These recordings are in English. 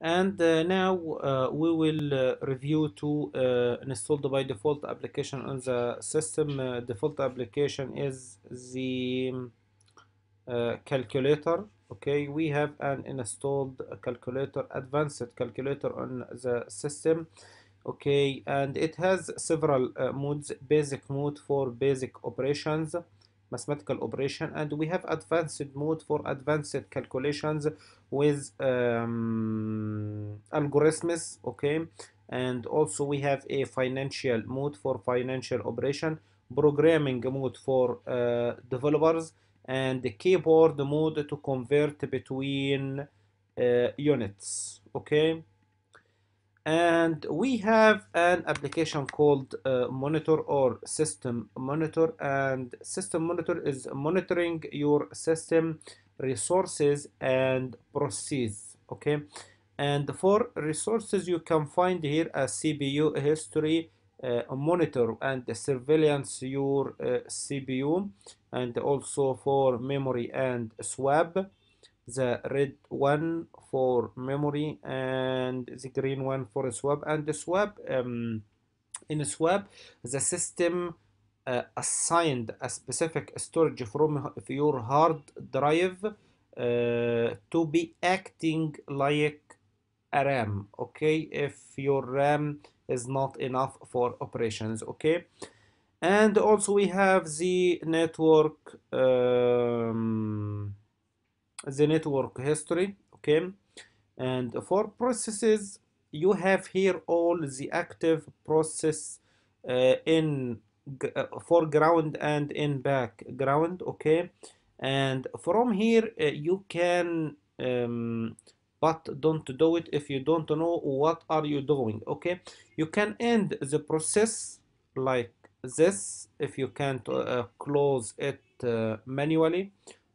And now we will review to install the by default application on the system. Default application is the calculator. Okay, we have an installed calculator, advanced calculator on the system. Okay, and it has several modes: basic mode for basic operations, mathematical operation, and we have advanced mode for advanced calculations with algorithms. Okay, and also we have a financial mode for financial operation, programming mode for developers, and the keyboard mode to convert between units. Okay, and we have an application called monitor or system monitor, and system monitor is monitoring your system resources and processes. Okay, and for resources you can find here a CPU history monitor and surveillance your CPU, and also for memory and swap, the red one for memory and the green one for swap. And the swap, in swap the system assigned a specific storage from your hard drive to be acting like a RAM, okay, if your RAM is not enough for operations. Okay, and also we have the network history. Okay, and for processes you have here all the active process in foreground and in background. Okay, and from here you can but don't do it if you don't know what are you doing. Okay, you can end the process like this if you can't close it manually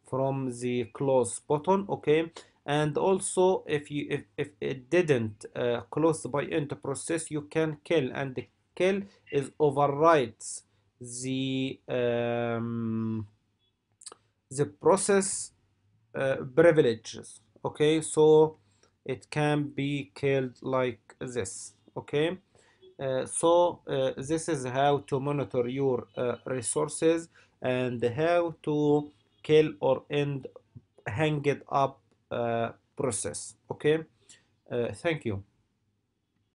from the close button. Okay, and also if it didn't close by end process, you can kill, and the kill is overrides the process privileges. Okay, so it can be killed like this. Okay, this is how to monitor your resources and how to kill or end hang it up process. Okay, thank you.